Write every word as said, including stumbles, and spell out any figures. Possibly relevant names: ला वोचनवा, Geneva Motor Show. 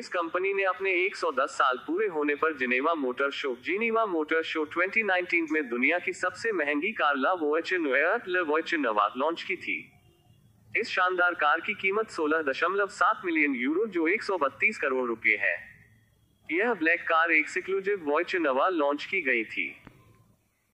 इस कंपनी ने अपने एक सौ दस साल पूरे होने पर Geneva motor show Geneva motor show दो हज़ार उन्नीस में दुनिया की सबसे महंगी कार ला वोचनवा लॉन्च की थी। इस शानदार कार की कीमत सोलह दशमलव सात मिलियन यूरो जो एक सौ बत्तीस करोड़ रुपए है। यह ब्लैक कार एक्सक्लूसिव वोचनवा लॉन्च की गई थी।